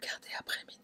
regarder après minuit.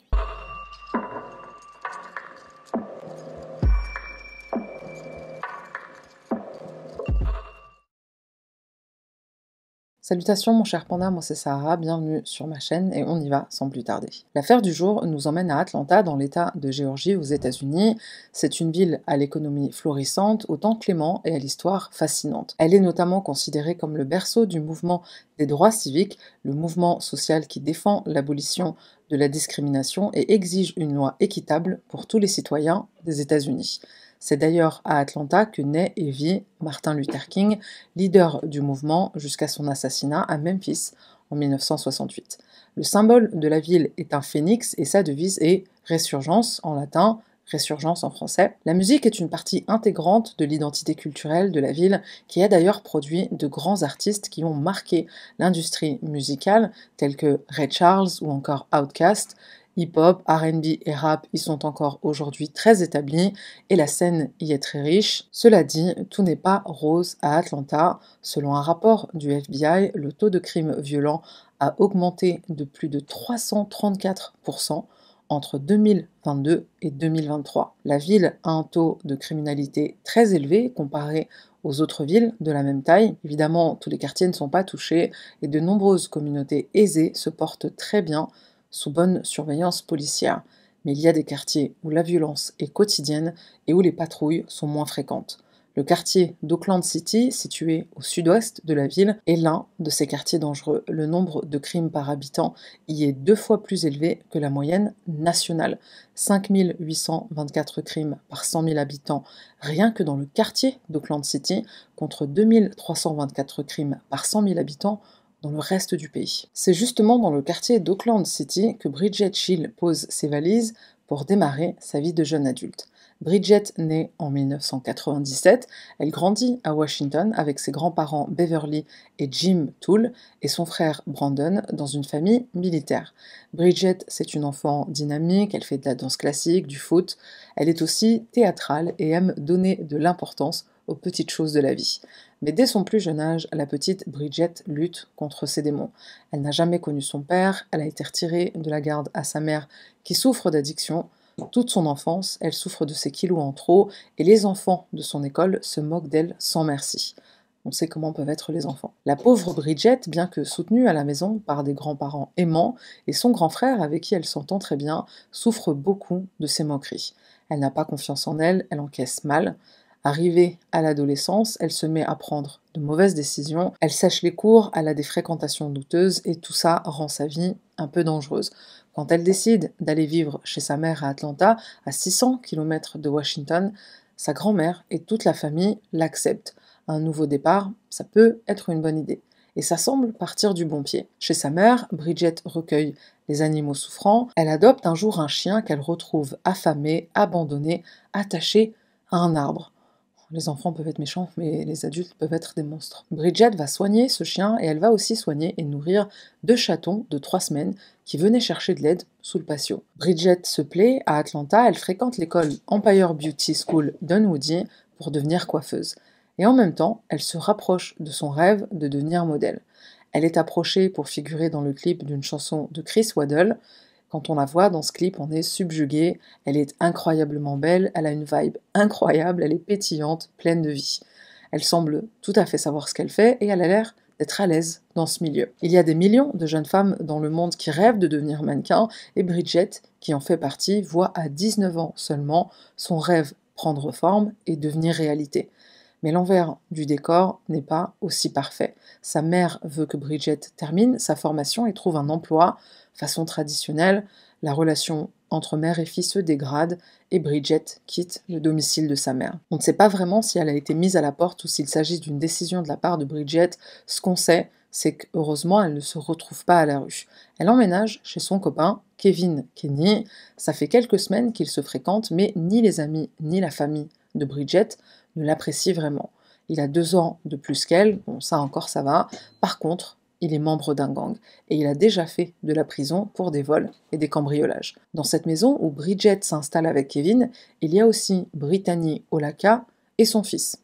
Salutations mon cher panda, moi c'est Sarah, bienvenue sur ma chaîne et on y va sans plus tarder. L'affaire du jour nous emmène à Atlanta dans l'état de Géorgie aux États-Unis. C'est une ville à l'économie florissante, au temps clément et à l'histoire fascinante. Elle est notamment considérée comme le berceau du mouvement des droits civiques, le mouvement social qui défend l'abolition de la discrimination et exige une loi équitable pour tous les citoyens des États-Unis. C'est d'ailleurs à Atlanta que naît et vit Martin Luther King, leader du mouvement jusqu'à son assassinat à Memphis en 1968. Le symbole de la ville est un phénix et sa devise est « Resurgence » en latin, « Résurgence » en français. La musique est une partie intégrante de l'identité culturelle de la ville qui a d'ailleurs produit de grands artistes qui ont marqué l'industrie musicale tels que Ray Charles ou encore Outkast. Hip-hop, R&B et rap y sont encore aujourd'hui très établis et la scène y est très riche. Cela dit, tout n'est pas rose à Atlanta. Selon un rapport du FBI, le taux de crimes violents a augmenté de plus de 334% entre 2022 et 2023. La ville a un taux de criminalité très élevé comparé aux autres villes de la même taille. Évidemment, tous les quartiers ne sont pas touchés et de nombreuses communautés aisées se portent très bien sous bonne surveillance policière, mais il y a des quartiers où la violence est quotidienne et où les patrouilles sont moins fréquentes. Le quartier d'Oakland City, situé au sud-ouest de la ville, est l'un de ces quartiers dangereux. Le nombre de crimes par habitant y est 2 fois plus élevé que la moyenne nationale. 5824 crimes par 100 000 habitants rien que dans le quartier d'Oakland City, contre 2324 crimes par 100 000 habitants dans le reste du pays. C'est justement dans le quartier d'Oakland City que Bridget Shiel pose ses valises pour démarrer sa vie de jeune adulte. Bridget naît en 1997, elle grandit à Washington avec ses grands-parents Beverly et Jim Toole et son frère Brandon dans une famille militaire. Bridget, c'est une enfant dynamique, elle fait de la danse classique, du foot, elle est aussi théâtrale et aime donner de l'importance aux petites choses de la vie. Mais dès son plus jeune âge, la petite Bridget lutte contre ses démons. Elle n'a jamais connu son père, elle a été retirée de la garde à sa mère qui souffre d'addiction. Toute son enfance, elle souffre de ses kilos en trop et les enfants de son école se moquent d'elle sans merci. On sait comment peuvent être les enfants. La pauvre Bridget, bien que soutenue à la maison par des grands-parents aimants, et son grand frère, avec qui elle s'entend très bien, souffre beaucoup de ses moqueries. Elle n'a pas confiance en elle, elle encaisse mal. Arrivée à l'adolescence, elle se met à prendre de mauvaises décisions, elle sèche les cours, elle a des fréquentations douteuses et tout ça rend sa vie un peu dangereuse. Quand elle décide d'aller vivre chez sa mère à Atlanta, à 600 km de Washington, sa grand-mère et toute la famille l'acceptent. Un nouveau départ, ça peut être une bonne idée. Et ça semble partir du bon pied. Chez sa mère, Bridget recueille les animaux souffrants, elle adopte un jour un chien qu'elle retrouve affamé, abandonné, attaché à un arbre. Les enfants peuvent être méchants, mais les adultes peuvent être des monstres. Bridget va soigner ce chien et elle va aussi soigner et nourrir 2 chatons de 3 semaines qui venaient chercher de l'aide sous le patio. Bridget se plaît à Atlanta, elle fréquente l'école Empire Beauty School Dunwoody pour devenir coiffeuse. Et en même temps, elle se rapproche de son rêve de devenir modèle. Elle est approchée pour figurer dans le clip d'une chanson de Chris Waddle. Quand on la voit dans ce clip, on est subjugué, elle est incroyablement belle, elle a une vibe incroyable, elle est pétillante, pleine de vie. Elle semble tout à fait savoir ce qu'elle fait et elle a l'air d'être à l'aise dans ce milieu. Il y a des millions de jeunes femmes dans le monde qui rêvent de devenir mannequin et Bridget, qui en fait partie, voit à 19 ans seulement son rêve prendre forme et devenir réalité. Mais l'envers du décor n'est pas aussi parfait. Sa mère veut que Bridget termine sa formation et trouve un emploi. Façon traditionnelle, la relation entre mère et fille se dégrade et Bridget quitte le domicile de sa mère. On ne sait pas vraiment si elle a été mise à la porte ou s'il s'agit d'une décision de la part de Bridget. Ce qu'on sait, c'est qu'heureusement, elle ne se retrouve pas à la rue. Elle emménage chez son copain, Kevin Kenny. Ça fait quelques semaines qu'ils se fréquentent, mais ni les amis ni la famille de Bridget ne l'apprécie vraiment. Il a 2 ans de plus qu'elle, bon ça encore ça va, par contre, il est membre d'un gang, et il a déjà fait de la prison pour des vols et des cambriolages. Dans cette maison où Bridget s'installe avec Kevin, il y a aussi Brittany Olaka et son fils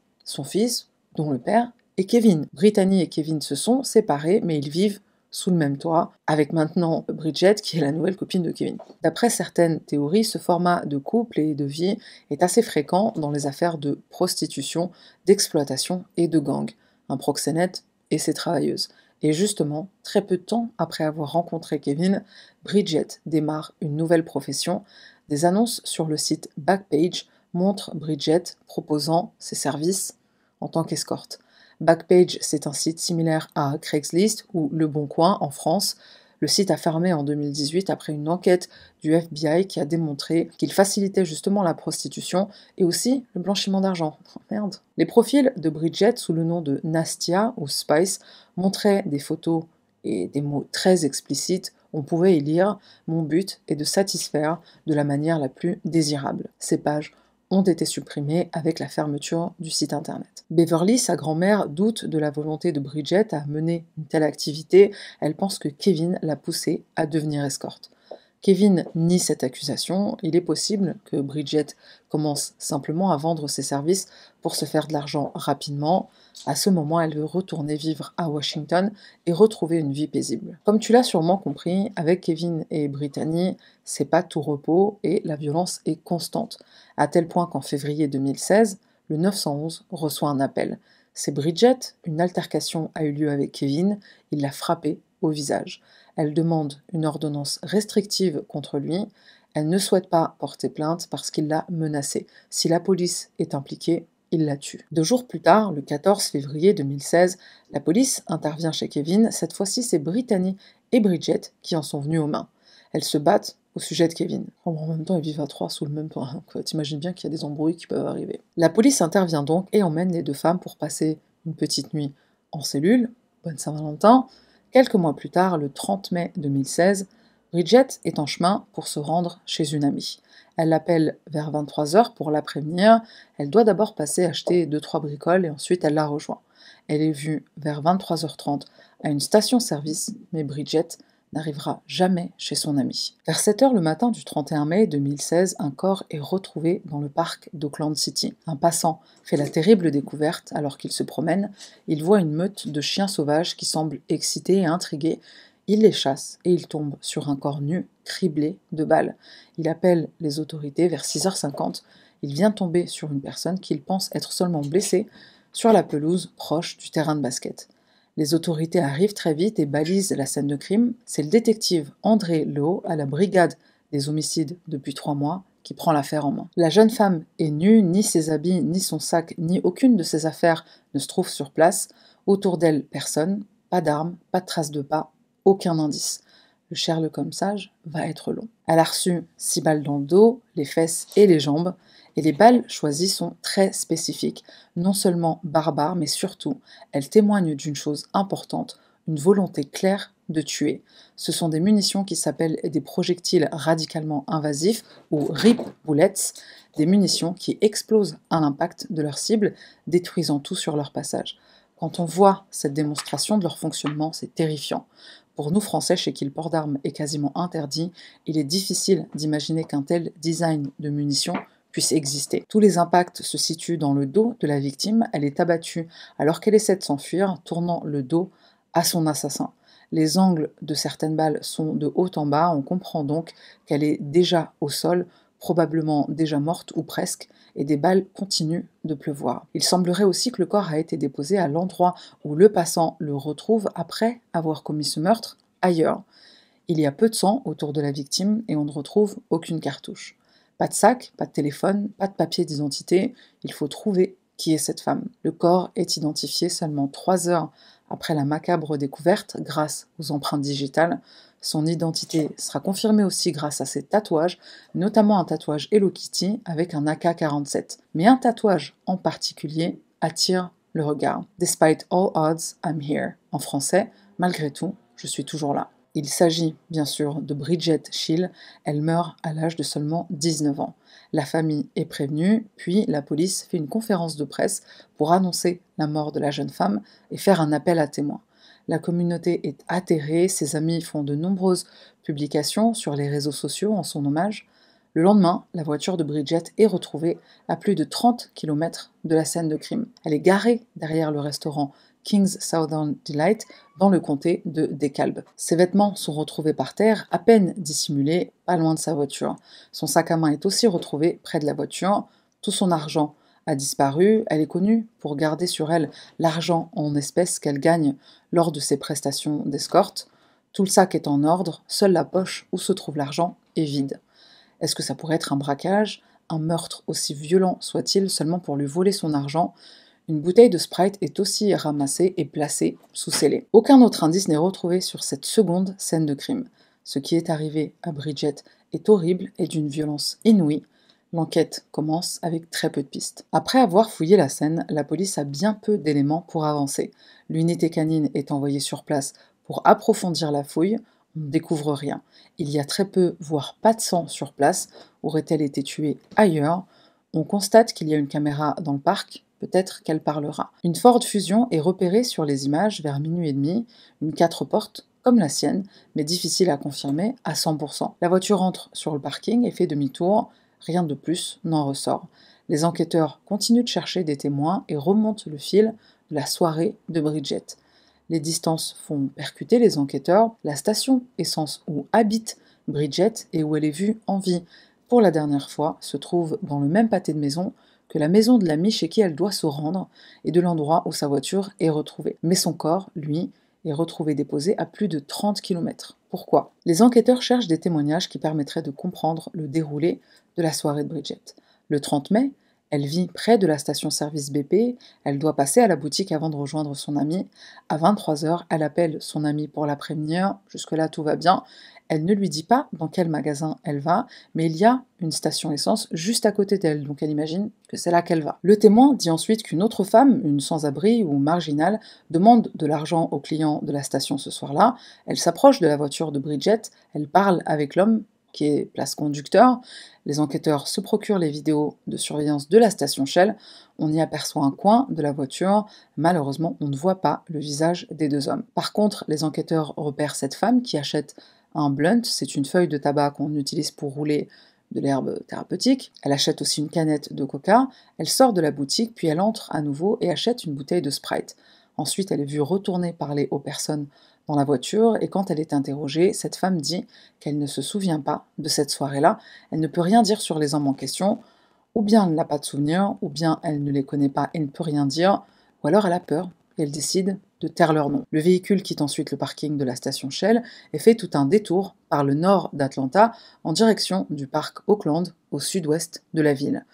dont le père est Kevin. Brittany et Kevin se sont séparés, mais ils vivent sous le même toit, avec maintenant Bridget, qui est la nouvelle copine de Kevin. D'après certaines théories, ce format de couple et de vie est assez fréquent dans les affaires de prostitution, d'exploitation et de gang. Un proxénète et ses travailleuses. Et justement, très peu de temps après avoir rencontré Kevin, Bridget démarre une nouvelle profession. Des annonces sur le site Backpage montrent Bridget proposant ses services en tant qu'escorte. Backpage, c'est un site similaire à Craigslist ou Le Bon Coin en France. Le site a fermé en 2018 après une enquête du FBI qui a démontré qu'il facilitait justement la prostitution et aussi le blanchiment d'argent. Merde. Les profils de Bridget sous le nom de Nastia ou Spice montraient des photos et des mots très explicites. On pouvait y lire « Mon but est de satisfaire de la manière la plus désirable ». Ces pages ont été supprimées avec la fermeture du site internet. Beverly, sa grand-mère, doute de la volonté de Bridget à mener une telle activité. Elle pense que Kevin l'a poussée à devenir escorte. Kevin nie cette accusation. Il est possible que Bridget commence simplement à vendre ses services pour se faire de l'argent rapidement. À ce moment, elle veut retourner vivre à Washington et retrouver une vie paisible. Comme tu l'as sûrement compris, avec Kevin et Brittany, c'est pas tout repos et la violence est constante. À tel point qu'en février 2016, le 911 reçoit un appel. C'est Bridget, une altercation a eu lieu avec Kevin, il l'a frappée au visage. Elle demande une ordonnance restrictive contre lui. Elle ne souhaite pas porter plainte parce qu'il l'a menacée. Si la police est impliquée, il la tue. 2 jours plus tard, le 14 février 2016, la police intervient chez Kevin. Cette fois-ci, c'est Brittany et Bridget qui en sont venues aux mains. Elles se battent au sujet de Kevin. En même temps, ils vivent à 3 sous le même toit. T'imagines bien qu'il y a des embrouilles qui peuvent arriver. La police intervient donc et emmène les deux femmes pour passer une petite nuit en cellule. Bonne Saint-Valentin. Quelques mois plus tard, le 30 mai 2016, Bridget est en chemin pour se rendre chez une amie. Elle l'appelle vers 23h pour la prévenir. Elle doit d'abord passer acheter 2-3 bricoles et ensuite elle la rejoint. Elle est vue vers 23h30 à une station-service, mais Bridget n'arrivera jamais chez son amie. Vers 7h le matin du 31 mai 2016, un corps est retrouvé dans le parc d'Oakland City. Un passant fait la terrible découverte alors qu'il se promène. Il voit une meute de chiens sauvages qui semblent excités et intrigués. Il les chasse et il tombe sur un corps nu, criblé de balles. Il appelle les autorités vers 6h50. Il vient tomber sur une personne qu'il pense être seulement blessée sur la pelouse proche du terrain de basket. Les autorités arrivent très vite et balisent la scène de crime. C'est le détective André Leo à la brigade des homicides depuis 3 mois qui prend l'affaire en main. La jeune femme est nue, ni ses habits, ni son sac, ni aucune de ses affaires ne se trouve sur place. Autour d'elle, personne, pas d'armes, pas de traces de pas. Aucun indice. Le Sherlock Holmes sage va être long. Elle a reçu 6 balles dans le dos, les fesses et les jambes, et les balles choisies sont très spécifiques, non seulement barbares, mais surtout, elles témoignent d'une chose importante, une volonté claire de tuer. Ce sont des munitions qui s'appellent des projectiles radicalement invasifs, ou rip bullets, des munitions qui explosent à l'impact de leur cible, détruisant tout sur leur passage. Quand on voit cette démonstration de leur fonctionnement, c'est terrifiant. Pour nous Français, chez qui le port d'armes est quasiment interdit, il est difficile d'imaginer qu'un tel design de munitions puisse exister. Tous les impacts se situent dans le dos de la victime, elle est abattue alors qu'elle essaie de s'enfuir, tournant le dos à son assassin. Les angles de certaines balles sont de haut en bas, on comprend donc qu'elle est déjà au sol, probablement déjà morte ou presque, et des balles continuent de pleuvoir. Il semblerait aussi que le corps a été déposé à l'endroit où le passant le retrouve après avoir commis ce meurtre ailleurs. Il y a peu de sang autour de la victime et on ne retrouve aucune cartouche. Pas de sac, pas de téléphone, pas de papier d'identité, il faut trouver qui est cette femme. Le corps est identifié seulement 3 heures après la macabre découverte grâce aux empreintes digitales. Son identité sera confirmée aussi grâce à ses tatouages, notamment un tatouage Hello Kitty avec un AK-47. Mais un tatouage en particulier attire le regard. « Despite all odds, I'm here ». En français, « Malgré tout, je suis toujours là ». Il s'agit bien sûr de Bridget Shiel. Elle meurt à l'âge de seulement 19 ans. La famille est prévenue, puis la police fait une conférence de presse pour annoncer la mort de la jeune femme et faire un appel à témoins. La communauté est atterrée, ses amis font de nombreuses publications sur les réseaux sociaux en son hommage. Le lendemain, la voiture de Bridget est retrouvée à plus de 30 km de la scène de crime. Elle est garée derrière le restaurant King's Southern Delight, dans le comté de DeKalb. Ses vêtements sont retrouvés par terre, à peine dissimulés, pas loin de sa voiture. Son sac à main est aussi retrouvé près de la voiture. Tout son argent a disparu. Elle est connue pour garder sur elle l'argent en espèces qu'elle gagne lors de ses prestations d'escorte. Tout le sac est en ordre, seule la poche où se trouve l'argent est vide. Est-ce que ça pourrait être un braquage, un meurtre aussi violent soit-il, seulement pour lui voler son argent? Une bouteille de Sprite est aussi ramassée et placée sous scellé. Aucun autre indice n'est retrouvé sur cette seconde scène de crime. Ce qui est arrivé à Bridget est horrible et d'une violence inouïe. L'enquête commence avec très peu de pistes. Après avoir fouillé la scène, la police a bien peu d'éléments pour avancer. L'unité canine est envoyée sur place pour approfondir la fouille. On ne découvre rien. Il y a très peu, voire pas de sang sur place. Aurait-elle été tuée ailleurs? On constate qu'il y a une caméra dans le parc. Peut-être qu'elle parlera. Une Ford Fusion est repérée sur les images vers minuit et demi. Une 4 portes, comme la sienne, mais difficile à confirmer à 100%. La voiture entre sur le parking et fait demi-tour. Rien de plus n'en ressort. Les enquêteurs continuent de chercher des témoins et remontent le fil de la soirée de Bridget. Les distances font percuter les enquêteurs. La station essence où habite Bridget et où elle est vue en vie pour la dernière fois se trouve dans le même pâté de maison que la maison de l'ami chez qui elle doit se rendre et de l'endroit où sa voiture est retrouvée. Mais son corps, lui, est retrouvé déposé à plus de 30 km. Pourquoi? Les enquêteurs cherchent des témoignages qui permettraient de comprendre le déroulé de la soirée de Bridget. Le 30 mai, elle vit près de la station-service BP, elle doit passer à la boutique avant de rejoindre son amie. À 23h, elle appelle son amie pour la prévenir, jusque-là tout va bien. Elle ne lui dit pas dans quel magasin elle va, mais il y a une station essence juste à côté d'elle, donc elle imagine que c'est là qu'elle va. Le témoin dit ensuite qu'une autre femme, une sans-abri ou marginale, demande de l'argent aux clients de la station ce soir-là. Elle s'approche de la voiture de Bridget, elle parle avec l'homme, qui est place conducteur. Les enquêteurs se procurent les vidéos de surveillance de la station Shell. On y aperçoit un coin de la voiture. Malheureusement, on ne voit pas le visage des deux hommes. Par contre, les enquêteurs repèrent cette femme qui achète un blunt. C'est une feuille de tabac qu'on utilise pour rouler de l'herbe thérapeutique. Elle achète aussi une canette de coca. Elle sort de la boutique, puis elle entre à nouveau et achète une bouteille de Sprite. Ensuite, elle est vue retourner parler aux personnes dans la voiture, et quand elle est interrogée, cette femme dit qu'elle ne se souvient pas de cette soirée-là, elle ne peut rien dire sur les hommes en question, ou bien elle n'a pas de souvenir, ou bien elle ne les connaît pas et ne peut rien dire, ou alors elle a peur, et elle décide de taire leur nom. Le véhicule quitte ensuite le parking de la station Shell et fait tout un détour par le nord d'Atlanta en direction du parc Oakland, au sud-ouest de la ville.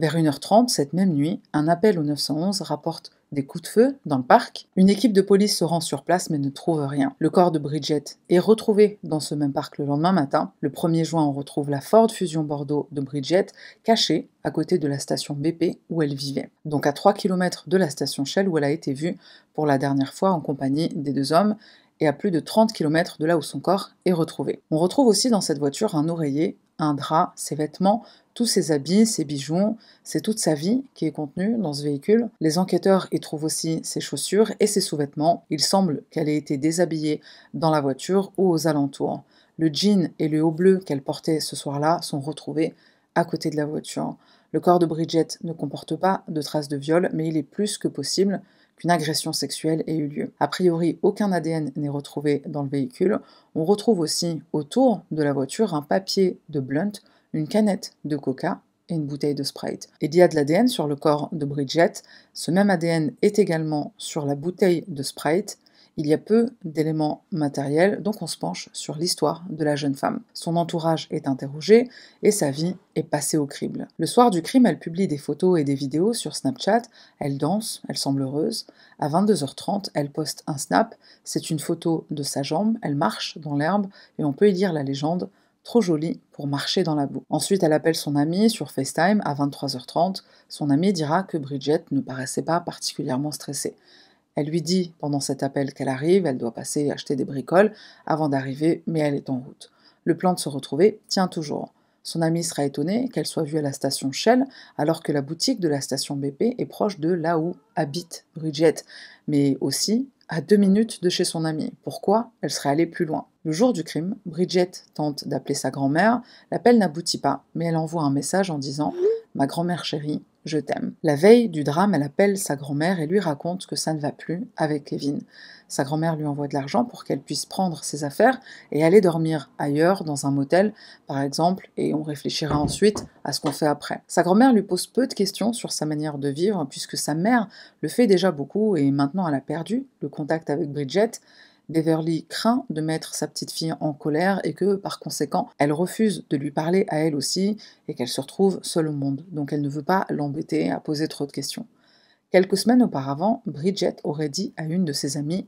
Vers 1h30, cette même nuit, un appel au 911 rapporte des coups de feu dans le parc. Une équipe de police se rend sur place mais ne trouve rien. Le corps de Bridget est retrouvé dans ce même parc le lendemain matin. Le 1er juin, on retrouve la Ford Fusion Bordeaux de Bridget cachée à côté de la station BP où elle vivait. Donc à 3 km de la station Shell où elle a été vue pour la dernière fois en compagnie des deux hommes et à plus de 30 km de là où son corps est retrouvé. On retrouve aussi dans cette voiture un oreiller, un drap, ses vêtements, tous ses habits, ses bijoux, c'est toute sa vie qui est contenue dans ce véhicule. Les enquêteurs y trouvent aussi ses chaussures et ses sous-vêtements. Il semble qu'elle ait été déshabillée dans la voiture ou aux alentours. Le jean et le haut bleu qu'elle portait ce soir-là sont retrouvés à côté de la voiture. Le corps de Bridget ne comporte pas de traces de viol, mais il est plus que possible qu'une agression sexuelle ait eu lieu. A priori, aucun ADN n'est retrouvé dans le véhicule. On retrouve aussi autour de la voiture un papier de blunt, une canette de coca et une bouteille de Sprite. Il y a de l'ADN sur le corps de Bridget. Ce même ADN est également sur la bouteille de Sprite. Il y a peu d'éléments matériels, donc on se penche sur l'histoire de la jeune femme. Son entourage est interrogé et sa vie est passée au crible. Le soir du crime, elle publie des photos et des vidéos sur Snapchat. Elle danse, elle semble heureuse. À 22h30, elle poste un snap. C'est une photo de sa jambe. Elle marche dans l'herbe et on peut y lire la légende « Trop jolie pour marcher dans la boue ». Ensuite, elle appelle son amie sur FaceTime à 23h30. Son amie dira que Bridget ne paraissait pas particulièrement stressée. Elle lui dit pendant cet appel qu'elle arrive, elle doit passer acheter des bricoles avant d'arriver, mais elle est en route. Le plan de se retrouver tient toujours. Son amie sera étonnée qu'elle soit vue à la station Shell, alors que la boutique de la station BP est proche de là où habite Bridget, mais aussi à 2 minutes de chez son amie. Pourquoi elle serait allée plus loin? Le jour du crime, Bridget tente d'appeler sa grand-mère, l'appel n'aboutit pas, mais elle envoie un message en disant « ma grand-mère chérie, je t'aime. La veille du drame, elle appelle sa grand-mère et lui raconte que ça ne va plus avec Kevin. Sa grand-mère lui envoie de l'argent pour qu'elle puisse prendre ses affaires et aller dormir ailleurs, dans un motel par exemple, et on réfléchira ensuite à ce qu'on fait après. Sa grand-mère lui pose peu de questions sur sa manière de vivre, puisque sa mère le fait déjà beaucoup et maintenant elle a perdu le contact avec Bridget. Beverly craint de mettre sa petite fille en colère et que, par conséquent, elle refuse de lui parler à elle aussi et qu'elle se retrouve seule au monde, donc elle ne veut pas l'embêter à poser trop de questions. Quelques semaines auparavant, Bridget aurait dit à une de ses amies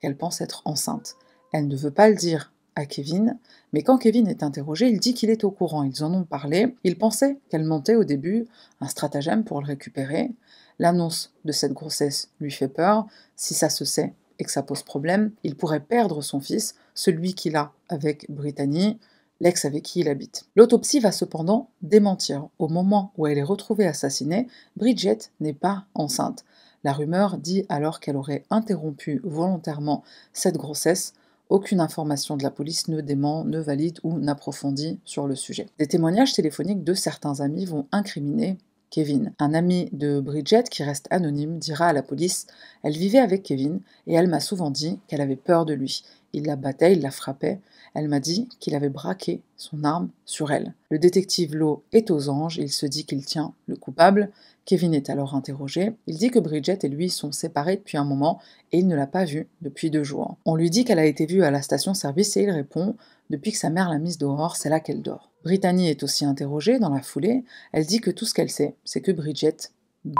qu'elle pense être enceinte. Elle ne veut pas le dire à Kevin, mais quand Kevin est interrogé, il dit qu'il est au courant, ils en ont parlé, il pensait qu'elle mentait au début, un stratagème pour le récupérer. L'annonce de cette grossesse lui fait peur, si ça se sait, et que ça pose problème, il pourrait perdre son fils, celui qu'il a avec Brittany, l'ex avec qui il habite. L'autopsie va cependant démentir. Au moment où elle est retrouvée assassinée, Bridget n'est pas enceinte. La rumeur dit alors qu'elle aurait interrompu volontairement cette grossesse. Aucune information de la police ne dément, ne valide ou n'approfondit sur le sujet. Des témoignages téléphoniques de certains amis vont incriminer Kevin. Un ami de Bridget, qui reste anonyme, dira à la police « Elle vivait avec Kevin et elle m'a souvent dit qu'elle avait peur de lui. Il la battait, il la frappait. Elle m'a dit qu'il avait braqué son arme sur elle. » Le détective Lowe est aux anges, il se dit qu'il tient le coupable. Kevin est alors interrogé. Il dit que Bridget et lui sont séparés depuis un moment et il ne l'a pas vue depuis 2 jours. On lui dit qu'elle a été vue à la station-service et il répond « Depuis que sa mère l'a mise dehors, c'est là qu'elle dort. » Brittany est aussi interrogée dans la foulée, elle dit que tout ce qu'elle sait, c'est que Bridget b***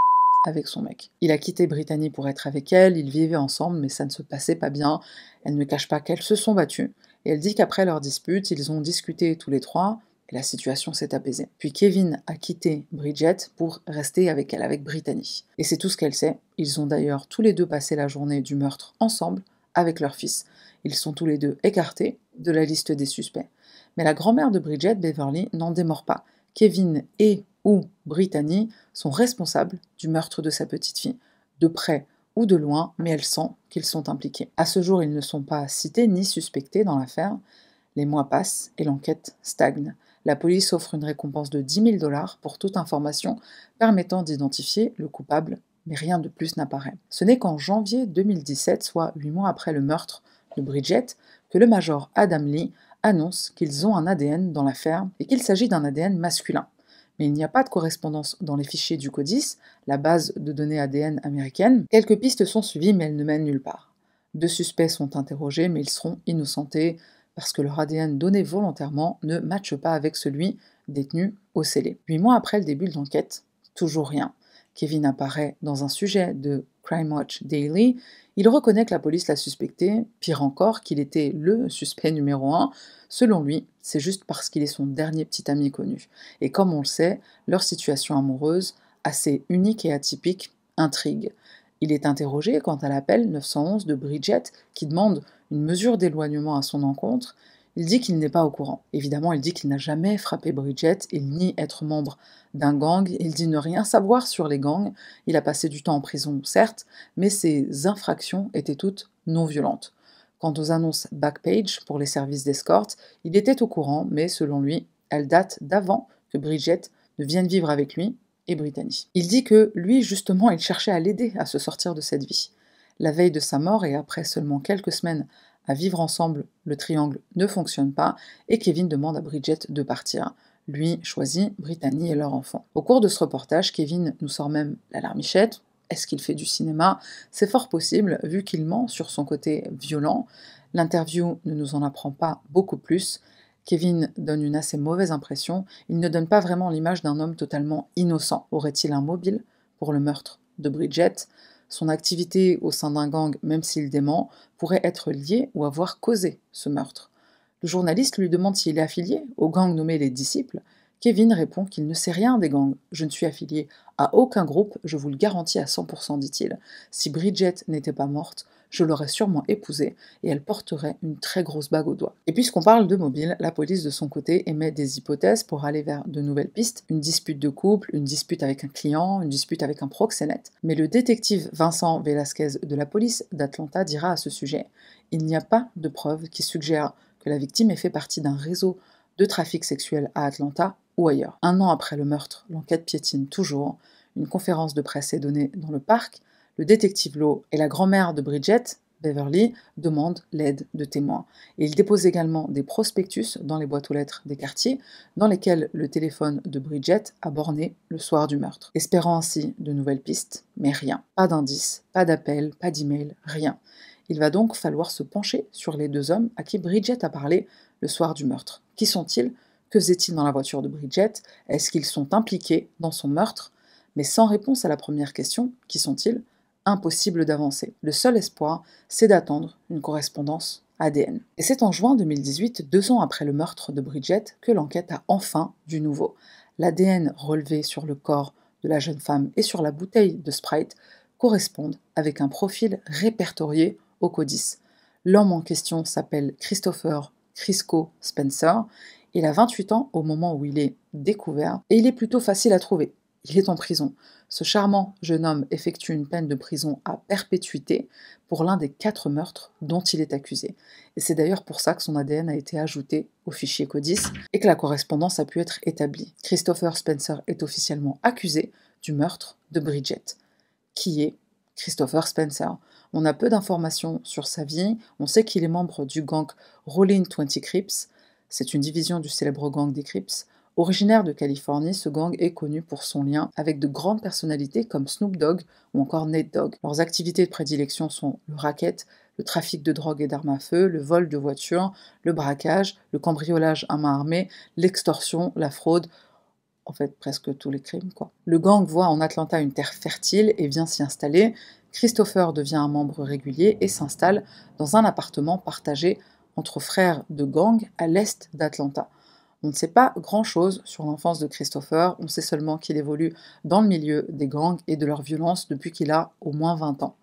avec son mec. Il a quitté Brittany pour être avec elle, ils vivaient ensemble mais ça ne se passait pas bien, elle ne cache pas qu'elles se sont battues, et elle dit qu'après leur dispute, ils ont discuté tous les trois, et la situation s'est apaisée. Puis Kevin a quitté Bridget pour rester avec elle, avec Brittany. Et c'est tout ce qu'elle sait, ils ont d'ailleurs tous les deux passé la journée du meurtre ensemble avec leur fils. Ils sont tous les deux écartés de la liste des suspects. Mais la grand-mère de Bridget, Beverly, n'en démord pas. Kevin et ou Brittany sont responsables du meurtre de sa petite fille, de près ou de loin, mais elle sent qu'ils sont impliqués. À ce jour, ils ne sont pas cités ni suspectés dans l'affaire. Les mois passent et l'enquête stagne. La police offre une récompense de 10 000 $ pour toute information permettant d'identifier le coupable, mais rien de plus n'apparaît. Ce n'est qu'en janvier 2017, soit 8 mois après le meurtre de Bridget, que le major Adam Lee annonce qu'ils ont un ADN dans l'affaire et qu'il s'agit d'un ADN masculin. Mais il n'y a pas de correspondance dans les fichiers du CODIS, la base de données ADN américaine. Quelques pistes sont suivies mais elles ne mènent nulle part. 2 suspects sont interrogés mais ils seront innocentés parce que leur ADN donné volontairement ne matche pas avec celui détenu au scellé. 8 mois après le début de l'enquête, toujours rien. Kevin apparaît dans un sujet de Crime Watch Daily, il reconnaît que la police l'a suspecté, pire encore qu'il était le suspect numéro 1. Selon lui, c'est juste parce qu'il est son dernier petit ami connu. Et comme on le sait, leur situation amoureuse, assez unique et atypique, intrigue. Il est interrogé quant à l'appel 911 de Bridget qui demande une mesure d'éloignement à son encontre. Il dit qu'il n'est pas au courant. Évidemment, il dit qu'il n'a jamais frappé Bridget, il nie être membre d'un gang, il dit ne rien savoir sur les gangs, il a passé du temps en prison, certes, mais ses infractions étaient toutes non violentes. Quant aux annonces Backpage pour les services d'escorte, il était au courant, mais selon lui, elles datent d'avant que Bridget ne vienne vivre avec lui et Brittany. Il dit que lui, justement, il cherchait à l'aider à se sortir de cette vie. La veille de sa mort, et après seulement quelques semaines à vivre ensemble, le triangle ne fonctionne pas et Kevin demande à Bridget de partir. Lui choisit Brittany et leur enfant. Au cours de ce reportage, Kevin nous sort même la larmichette. Est-ce qu'il fait du cinéma? C'est fort possible, vu qu'il ment sur son côté violent. L'interview ne nous en apprend pas beaucoup plus. Kevin donne une assez mauvaise impression. Il ne donne pas vraiment l'image d'un homme totalement innocent. Aurait-il un mobile pour le meurtre de Bridget? Son activité au sein d'un gang, même s'il dément, pourrait être liée ou avoir causé ce meurtre. Le journaliste lui demande s'il est affilié au gang nommé les Disciples. Kevin répond qu'il ne sait rien des gangs. « Je ne suis affilié à aucun groupe, je vous le garantis à 100%, dit-il. Si Bridget n'était pas morte, je l'aurais sûrement épousée et elle porterait une très grosse bague au doigt. » Et puisqu'on parle de mobile, la police de son côté émet des hypothèses pour aller vers de nouvelles pistes, une dispute de couple, une dispute avec un client, une dispute avec un proxénète. Mais le détective Vincent Velasquez de la police d'Atlanta dira à ce sujet « Il n'y a pas de preuves qui suggèrent que la victime ait fait partie d'un réseau de trafic sexuel à Atlanta ou ailleurs. Un an après le meurtre, l'enquête piétine toujours. Une conférence de presse est donnée dans le parc. Le détective Leo et la grand-mère de Bridget, Beverly, demandent l'aide de témoins. Et ils déposent également des prospectus dans les boîtes aux lettres des quartiers, dans lesquels le téléphone de Bridget a borné le soir du meurtre. Espérant ainsi de nouvelles pistes, mais rien. Pas d'indices, pas d'appels, pas d'email, rien. Il va donc falloir se pencher sur les deux hommes à qui Bridget a parlé le soir du meurtre. Qui sont-ils? Que faisaient-ils dans la voiture de Bridget? Est-ce qu'ils sont impliqués dans son meurtre? Mais sans réponse à la première question, qui sont-ils? Impossible d'avancer. Le seul espoir, c'est d'attendre une correspondance ADN. Et c'est en juin 2018, 2 ans après le meurtre de Bridget, que l'enquête a enfin du nouveau. L'ADN relevé sur le corps de la jeune femme et sur la bouteille de Sprite correspondent avec un profil répertorié au CODIS. L'homme en question s'appelle Christopher Crisco Spencer. Il a 28 ans au moment où il est découvert et il est plutôt facile à trouver. Il est en prison. Ce charmant jeune homme effectue une peine de prison à perpétuité pour l'un des 4 meurtres dont il est accusé. Et c'est d'ailleurs pour ça que son ADN a été ajouté au fichier CODIS et que la correspondance a pu être établie. Christopher Spencer est officiellement accusé du meurtre de Bridget. Qui est Christopher Spencer? On a peu d'informations sur sa vie. On sait qu'il est membre du gang Rolling 20 Crips. C'est une division du célèbre gang des Crips. Originaire de Californie, ce gang est connu pour son lien avec de grandes personnalités comme Snoop Dogg ou encore Nate Dogg. Leurs activités de prédilection sont le racket, le trafic de drogue et d'armes à feu, le vol de voitures, le braquage, le cambriolage à main armée, l'extorsion, la fraude, en fait presque tous les crimes, quoi. Le gang voit en Atlanta une terre fertile et vient s'y installer. Christopher devient un membre régulier et s'installe dans un appartement partagé entre frères de gang à l'est d'Atlanta. On ne sait pas grand-chose sur l'enfance de Christopher, on sait seulement qu'il évolue dans le milieu des gangs et de leur violence depuis qu'il a au moins 20 ans.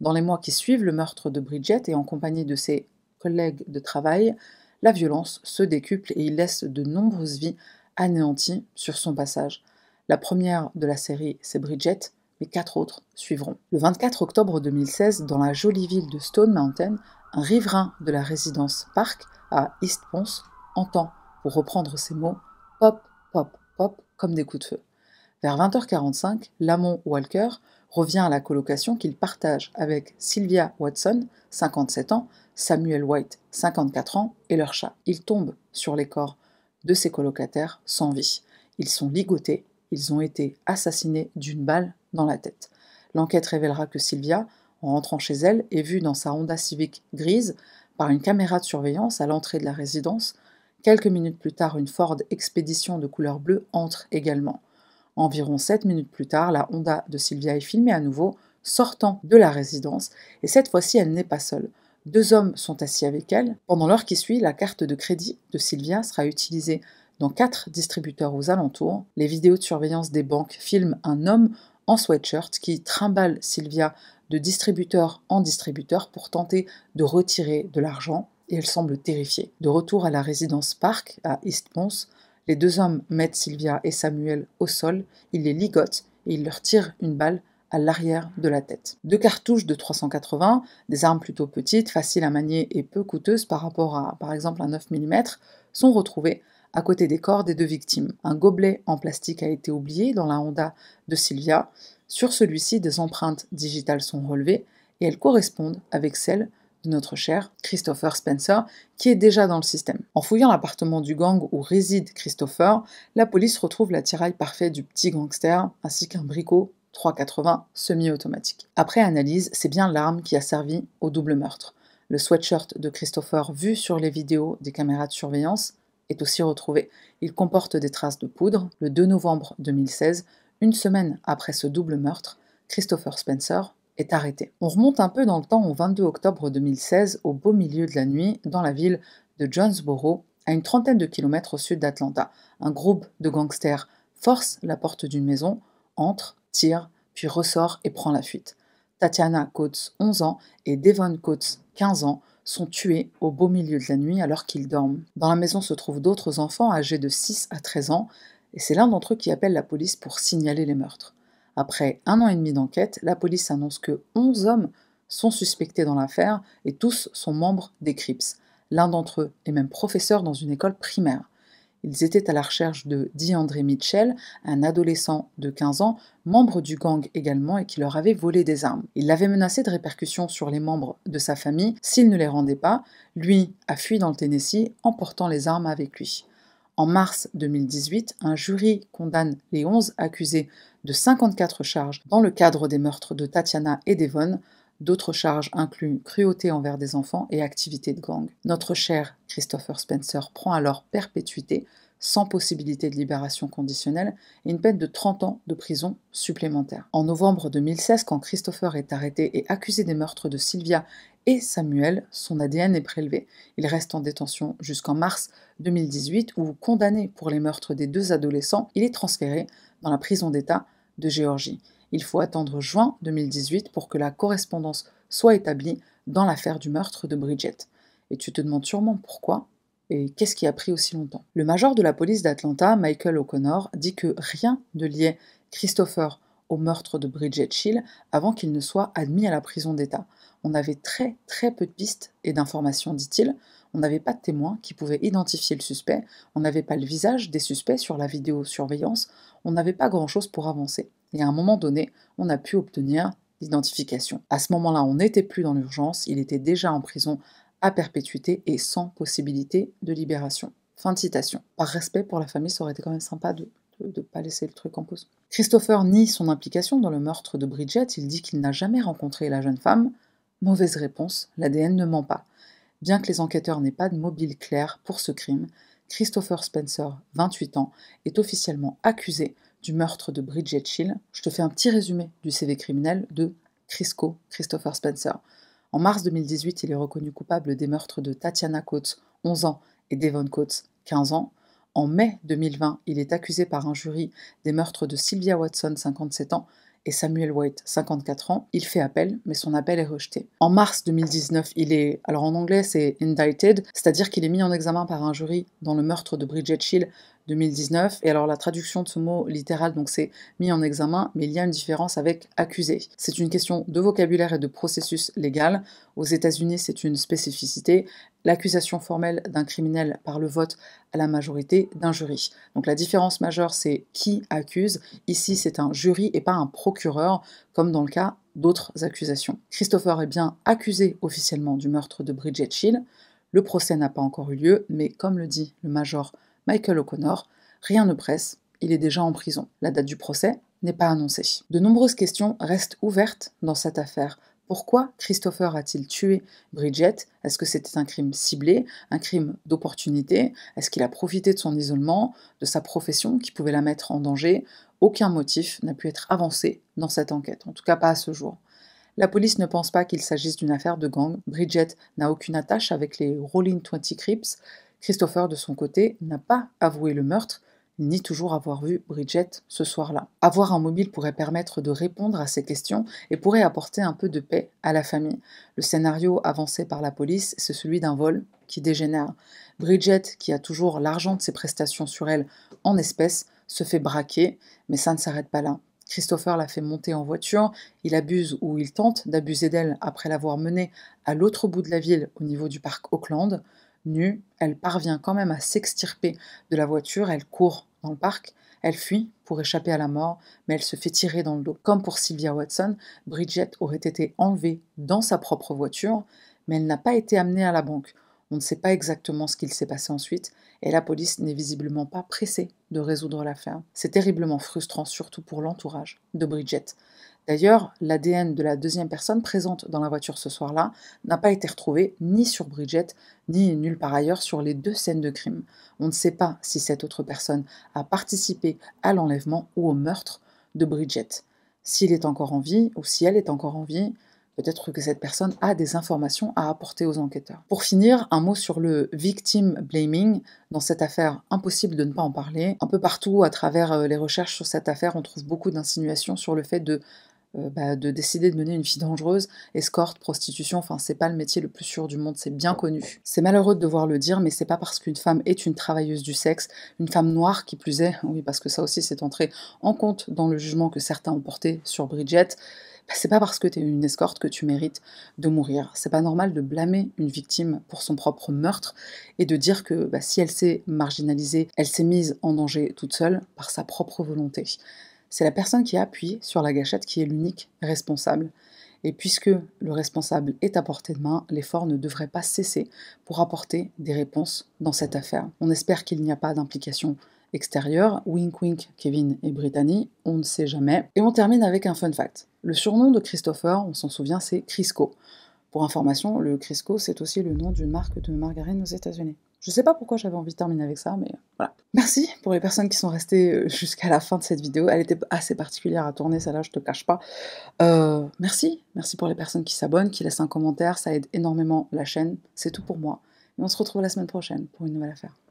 Dans les mois qui suivent le meurtre de Bridget et en compagnie de ses collègues de travail, la violence se décuple et il laisse de nombreuses vies anéanties sur son passage. La première de la série, c'est Bridget, mais 4 autres suivront. Le 24 octobre 2016, dans la jolie ville de Stone Mountain, un riverain de la résidence Park à East Ponce entend, pour reprendre ces mots, pop, pop, pop, comme des coups de feu. Vers 20h45, Lamont Walker revient à la colocation qu'il partage avec Sylvia Watson, 57 ans, Samuel White, 54 ans, et leur chat. Il tombe sur les corps de ses colocataires sans vie. Ils sont ligotés, ils ont été assassinés d'une balle dans la tête. L'enquête révélera que Sylvia, en rentrant chez elle, est vue dans sa Honda Civic grise par une caméra de surveillance à l'entrée de la résidence. Quelques minutes plus tard, une Ford Expedition de couleur bleue entre également. Environ 7 minutes plus tard, la Honda de Sylvia est filmée à nouveau, sortant de la résidence, et cette fois-ci, elle n'est pas seule. 2 hommes sont assis avec elle. Pendant l'heure qui suit, la carte de crédit de Sylvia sera utilisée dans 4 distributeurs aux alentours. Les vidéos de surveillance des banques filment un homme en sweatshirt qui trimballe Sylvia de distributeur en distributeur pour tenter de retirer de l'argent. Et elle semble terrifiée. De retour à la résidence Park, à East Ponce, les 2 hommes mettent Sylvia et Samuel au sol, ils les ligotent et ils leur tirent une balle à l'arrière de la tête. 2 cartouches de 380, des armes plutôt petites, faciles à manier et peu coûteuses par rapport à, par exemple, un 9 mm, sont retrouvées à côté des corps des 2 victimes. Un gobelet en plastique a été oublié dans la Honda de Sylvia. Sur celui-ci, des empreintes digitales sont relevées et elles correspondent avec celles de notre cher Christopher Spencer, qui est déjà dans le système. En fouillant l'appartement du gang où réside Christopher, la police retrouve l'attirail parfait du petit gangster, ainsi qu'un bricot 380 semi-automatique. Après analyse, c'est bien l'arme qui a servi au double meurtre. Le sweatshirt de Christopher, vu sur les vidéos des caméras de surveillance, est aussi retrouvé. Il comporte des traces de poudre. Le 2 novembre 2016, une semaine après ce double meurtre, Christopher Spencer est arrêté. On remonte un peu dans le temps au 22 octobre 2016, au beau milieu de la nuit, dans la ville de Jonesboro, à une trentaine de kilomètres au sud d'Atlanta. Un groupe de gangsters force la porte d'une maison, entre, tire, puis ressort et prend la fuite. Tatiana Coates, 11 ans, et Devon Coates, 15 ans, sont tués au beau milieu de la nuit alors qu'ils dorment. Dans la maison se trouvent d'autres enfants âgés de 6 à 13 ans, et c'est l'un d'entre eux qui appelle la police pour signaler les meurtres. Après 1 an et demi d'enquête, la police annonce que 11 hommes sont suspectés dans l'affaire et tous sont membres des Crips. L'un d'entre eux est même professeur dans une école primaire. Ils étaient à la recherche de DeAndre Mitchell, un adolescent de 15 ans, membre du gang également et qui leur avait volé des armes. Il l'avait menacé de répercussions sur les membres de sa famille s'il ne les rendait pas. Lui a fui dans le Tennessee en portant les armes avec lui. En mars 2018, un jury condamne les 11 accusés de 54 charges dans le cadre des meurtres de Tatiana et Devon. D'autres charges incluent cruauté envers des enfants et activité de gang. Notre cher Christopher Spencer prend alors perpétuité, sans possibilité de libération conditionnelle, et une peine de 30 ans de prison supplémentaire. En novembre 2016, quand Christopher est arrêté et accusé des meurtres de Sylvia et Samuel, son ADN est prélevé. Il reste en détention jusqu'en mars 2018 où, condamné pour les meurtres des deux adolescents, il est transféré dans la prison d'État de Géorgie. Il faut attendre juin 2018 pour que la correspondance soit établie dans l'affaire du meurtre de Bridget. Et tu te demandes sûrement pourquoi et qu'est-ce qui a pris aussi longtemps. Le major de la police d'Atlanta, Michael O'Connor, dit que rien ne liait Christopher au meurtre de Bridget Shiel avant qu'il ne soit admis à la prison d'État. On avait très peu de pistes et d'informations, dit-il. On n'avait pas de témoins qui pouvaient identifier le suspect. On n'avait pas le visage des suspects sur la vidéosurveillance. On n'avait pas grand-chose pour avancer. Et à un moment donné, on a pu obtenir l'identification. À ce moment-là, on n'était plus dans l'urgence. Il était déjà en prison à perpétuité et sans possibilité de libération. Fin de citation. Par respect pour la famille, ça aurait été quand même sympa de pas laisser le truc en pause. Christopher nie son implication dans le meurtre de Bridget. Il dit qu'il n'a jamais rencontré la jeune femme. Mauvaise réponse, l'ADN ne ment pas. Bien que les enquêteurs n'aient pas de mobile clair pour ce crime, Christopher Spencer, 28 ans, est officiellement accusé du meurtre de Bridget Shiel. Je te fais un petit résumé du CV criminel de Crisco, Christopher Spencer. En mars 2018, il est reconnu coupable des meurtres de Tatiana Coates, 11 ans, et Devon Coates, 15 ans. En mai 2020, il est accusé par un jury des meurtres de Sylvia Watson, 57 ans, et Samuel White, 54 ans. Il fait appel, mais son appel est rejeté. En mars 2019, il est, alors en anglais c'est indicted, c'est-à-dire qu'il est mis en examen par un jury dans le meurtre de Bridget Shiel 2019, et alors la traduction de ce mot littéral, donc c'est mis en examen, mais il y a une différence avec accusé. C'est une question de vocabulaire et de processus légal. Aux États-Unis, c'est une spécificité, l'accusation formelle d'un criminel par le vote à la majorité d'un jury. Donc la différence majeure, c'est qui accuse. Ici, c'est un jury et pas un procureur, comme dans le cas d'autres accusations. Christopher est bien accusé officiellement du meurtre de Bridget Shiel. Le procès n'a pas encore eu lieu, mais comme le dit le major Michael O'Connor, rien ne presse, il est déjà en prison. La date du procès n'est pas annoncée. De nombreuses questions restent ouvertes dans cette affaire. Pourquoi Christopher a-t-il tué Bridget? Est-ce que c'était un crime ciblé, un crime d'opportunité? Est-ce qu'il a profité de son isolement, de sa profession qui pouvait la mettre en danger? Aucun motif n'a pu être avancé dans cette enquête, en tout cas pas à ce jour. La police ne pense pas qu'il s'agisse d'une affaire de gang. Bridget n'a aucune attache avec les Rolling 20 Crips. Christopher, de son côté, n'a pas avoué le meurtre, ni toujours avoir vu Bridget ce soir-là. Avoir un mobile pourrait permettre de répondre à ces questions et pourrait apporter un peu de paix à la famille. Le scénario avancé par la police, c'est celui d'un vol qui dégénère. Bridget, qui a toujours l'argent de ses prestations sur elle en espèces, se fait braquer, mais ça ne s'arrête pas là. Christopher la fait monter en voiture, il abuse ou il tente d'abuser d'elle après l'avoir menée à l'autre bout de la ville au niveau du parc Oakland. Nue, elle parvient quand même à s'extirper de la voiture, elle court dans le parc, elle fuit pour échapper à la mort, mais elle se fait tirer dans le dos. Comme pour Sylvia Watson, Bridget aurait été enlevée dans sa propre voiture, mais elle n'a pas été amenée à la banque. On ne sait pas exactement ce qu'il s'est passé ensuite, et la police n'est visiblement pas pressée de résoudre l'affaire. C'est terriblement frustrant, surtout pour l'entourage de Bridget. D'ailleurs, l'ADN de la deuxième personne présente dans la voiture ce soir-là n'a pas été retrouvé ni sur Bridget, ni nulle part ailleurs sur les deux scènes de crime. On ne sait pas si cette autre personne a participé à l'enlèvement ou au meurtre de Bridget. S'il est encore en vie, ou si elle est encore en vie, peut-être que cette personne a des informations à apporter aux enquêteurs. Pour finir, un mot sur le victim blaming. Dans cette affaire, impossible de ne pas en parler. Un peu partout, à travers les recherches sur cette affaire, on trouve beaucoup d'insinuations sur le fait de de décider de mener une vie dangereuse, escorte, prostitution, enfin c'est pas le métier le plus sûr du monde, c'est bien connu. C'est malheureux de devoir le dire, mais c'est pas parce qu'une femme est une travailleuse du sexe, une femme noire qui plus est, oui parce que ça aussi c'est entré en compte dans le jugement que certains ont porté sur Bridget, bah, c'est pas parce que t'es une escorte que tu mérites de mourir. C'est pas normal de blâmer une victime pour son propre meurtre et de dire que bah, si elle s'est marginalisée, elle s'est mise en danger toute seule par sa propre volonté. C'est la personne qui a appuyé sur la gâchette qui est l'unique responsable. Et puisque le responsable est à portée de main, l'effort ne devrait pas cesser pour apporter des réponses dans cette affaire. On espère qu'il n'y a pas d'implication extérieure. Wink wink, Kevin et Brittany, on ne sait jamais. Et on termine avec un fun fact. Le surnom de Christopher, on s'en souvient, c'est Crisco. Pour information, le Crisco, c'est aussi le nom d'une marque de margarine aux États-Unis. Je sais pas pourquoi j'avais envie de terminer avec ça, mais voilà. Merci pour les personnes qui sont restées jusqu'à la fin de cette vidéo. Elle était assez particulière à tourner, celle-là, je te cache pas. Merci pour les personnes qui s'abonnent, qui laissent un commentaire, ça aide énormément la chaîne. C'est tout pour moi. Et on se retrouve la semaine prochaine pour une nouvelle affaire.